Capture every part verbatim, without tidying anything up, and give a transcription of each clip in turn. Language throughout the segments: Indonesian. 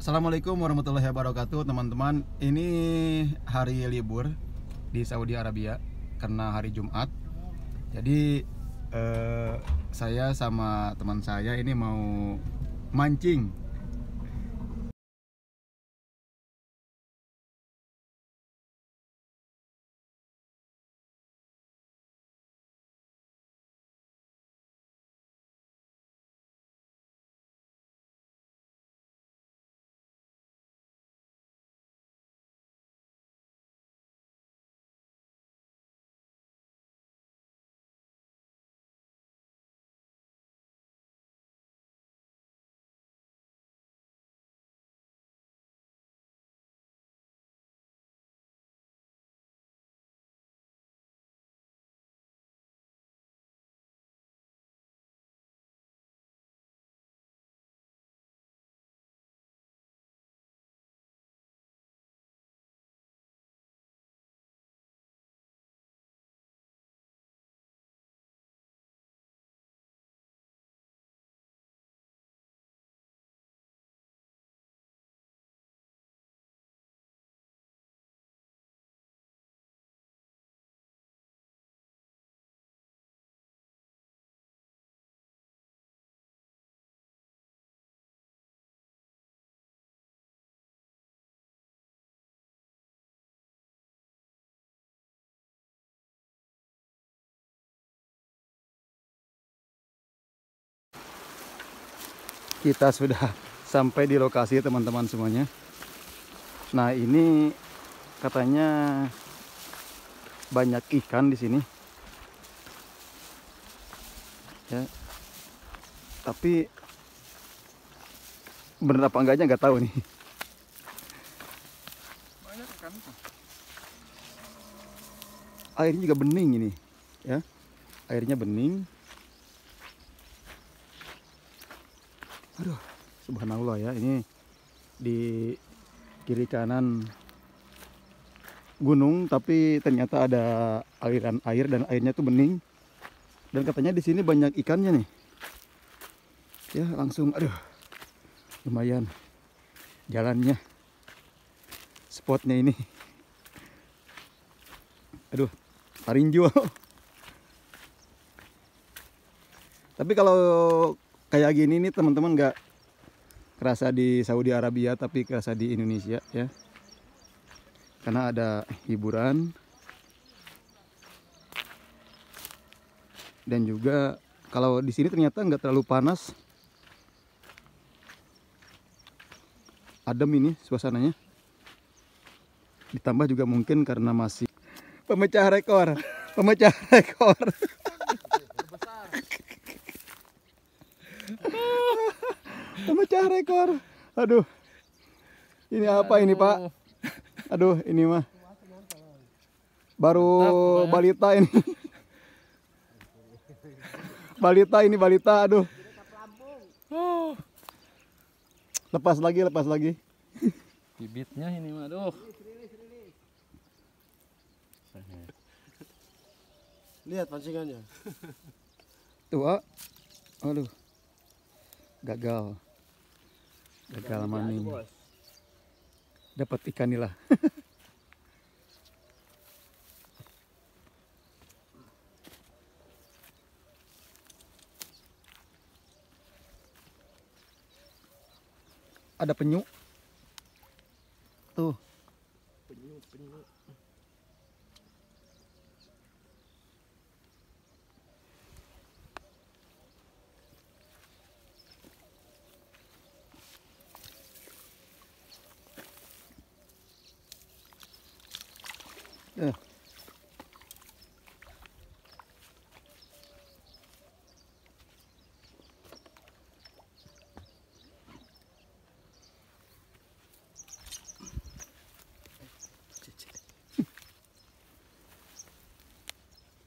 Assalamualaikum warahmatullahi wabarakatuh teman-teman. Ini hari libur di Saudi Arabia karena hari Jumat. Jadi eh, saya sama teman saya ini mau mancing. Kita sudah sampai di lokasi teman-teman semuanya. Nah, ini katanya banyak ikan di sini. Ya. Tapi bener apa enggaknya nggak tahu nih. Banyak ikan. Airnya juga bening ini, ya. Airnya bening. Aduh, subhanallah ya, ini di kiri kanan gunung tapi ternyata ada aliran air dan airnya tuh bening. Dan katanya di sini banyak ikannya nih. Ya, langsung aduh. Lumayan jalannya. Spotnya ini. Aduh, tarinjo. Tapi kalau kayak gini nih teman-teman, nggak kerasa di Saudi Arabia tapi kerasa di Indonesia ya, karena ada hiburan dan juga kalau di sini ternyata nggak terlalu panas, adem ini suasananya. Ditambah juga mungkin karena masih pemecah rekor, pemecah rekor. Pemecah rekor. Aduh. Ini apa Aduh. ini, Pak? Aduh, ini mah baru Mantap, balita ya. ini. Balita ini balita, aduh. Lepas lagi, lepas lagi. Bibitnya ini mah, aduh. Lihat pancingannya. Tuh, ah. Aduh. Gagal, gagal maning. Dapat ikan nila. Ada penyu. Tuh. Penyu, penyu. Eh.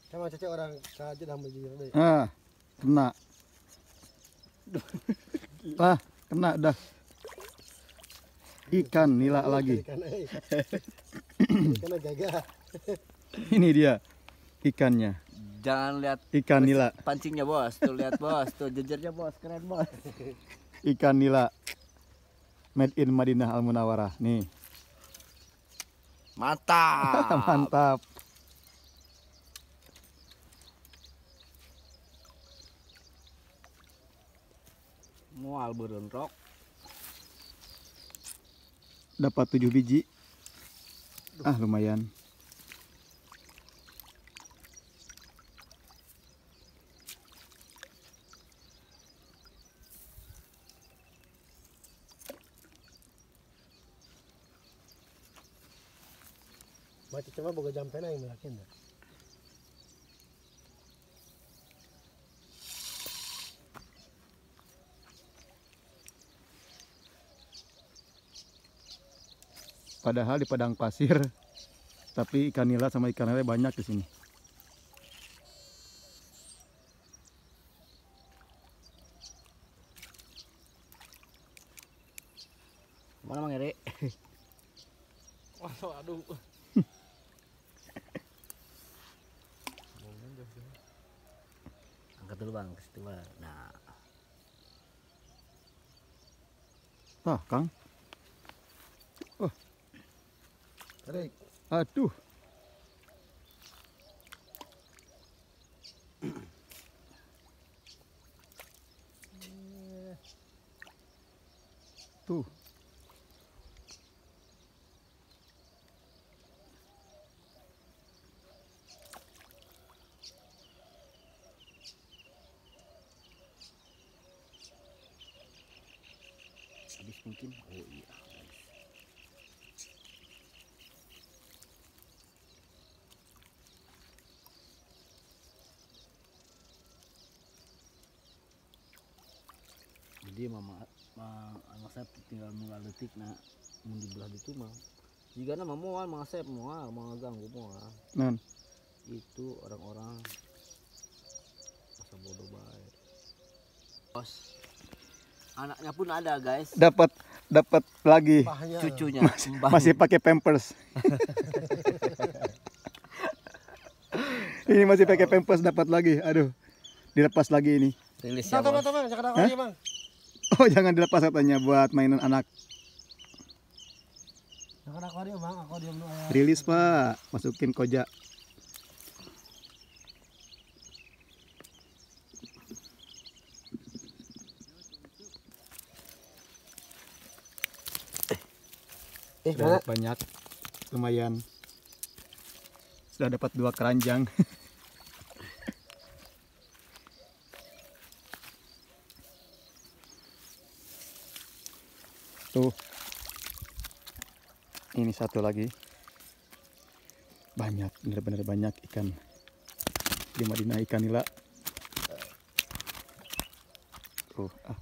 Sama cece orang saja dah menjijir deh. Ah, kena. Ah, kena dah. Ikan nila lagi. Ikan gagah. Ini dia ikannya. Jangan lihat ikan nila. Pancingnya bos, tuh lihat bos, tuh jejernya bos, keren bos. Ikan nila. made in Madinah Al Munawarah. Nih. Mantap. Mantap. Mual berenrok. Dapat tujuh biji. Aduh. Ah, lumayan. Mati coba boga jampen aja melakin dah. Padahal di padang pasir, tapi ikan nila sama ikan lele banyak di sini. Mana Mang Eri? Waduh, aduh. Angkat dulu bang, ke situ bang. Nah, ah kang, oh, tarik, aduh, tuh. Habis mungkin. Oh iya, jadi mama mangasep tinggal mengaletik nak mundi belah itu mah jika nama mual mangasep mual mangaganggu mual nan itu orang-orang masa bodoh baik bos. Anaknya pun ada guys. Dapat dapat lagi Bahaya. Cucunya Mas, masih pakai Pampers. Ini masih pakai Pampers, dapat lagi. Aduh. Dilepas lagi ini. Rilis ya, bang. Oh, jangan dilepas katanya buat mainan anak. Rilis, Pak. Masukin koja. Eh, sudah banyak, lumayan. Sudah dapat dua keranjang. Tuh, ini satu lagi. Banyak, benar-benar banyak ikan di Madinah, ikan nila. Tuh, ah.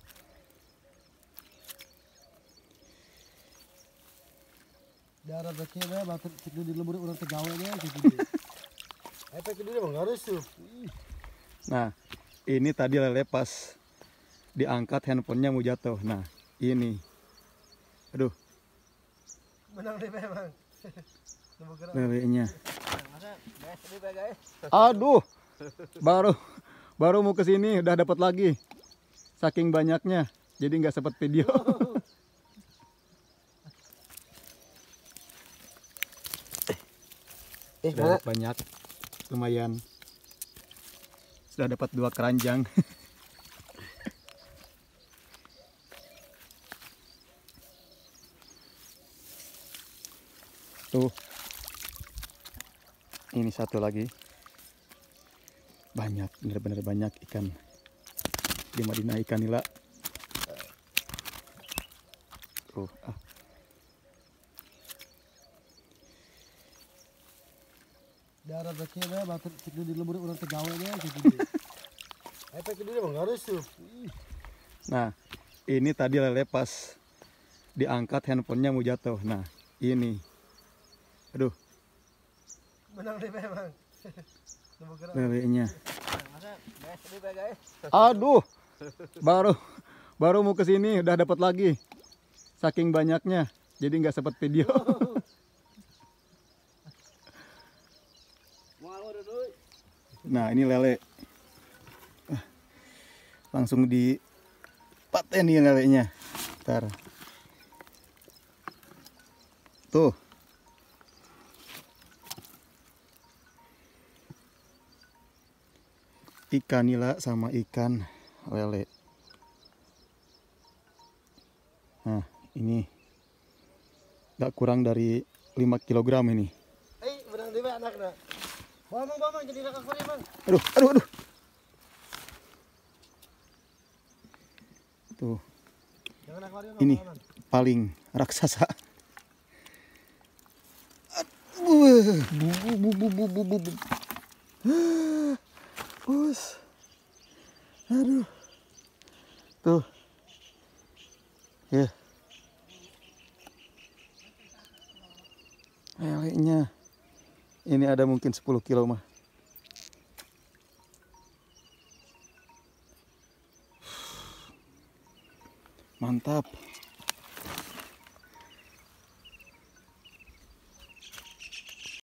Darah kecilnya batuk tidur di lembur orang tegawanya gitu. Apa itu dia mengharus tuh. Nah, ini tadi lele pas diangkat handphonenya mau jatuh. Nah, ini. Aduh. Menang deh memang. Lelenya. Aduh. Baru baru mau ke sini udah dapat lagi. Saking banyaknya. Jadi nggak sempat video. Eh, sudah banyak, lumayan. Sudah dapat dua keranjang. Tuh, ini satu lagi. Banyak, benar-benar banyak ikan di Madinah, ikan nila. Tuh, ah. Darah kecilnya batuk tidur di lembur orang tegawanya gitu. Apa itu dia mengharus tuh. Nah, ini tadi lele pas diangkat handphonenya mau jatuh. Nah, ini. Aduh. Menang deh memang. Lelenya. Aduh. Baru baru mau ke sini udah dapat lagi. Saking banyaknya. Jadi nggak sempat video. Nah, ini lele. Langsung di paten nih lelenya. Ntar Tuh. Ikan nila sama ikan lele. Nah, ini gak kurang dari lima kilogram ini. Hei, berang tiba anak nak. Bang, bang, bang, jadi rakak bang. Aduh, aduh, aduh. Tuh. Jangan akwario, ini bang, paling raksasa. Aduh, bu, bu, bu, bu, bu, bu, bu. Us. Aduh. Tuh. Ya. Yeah. Lelenya. Ini ada mungkin sepuluh kilo mah. Mantap.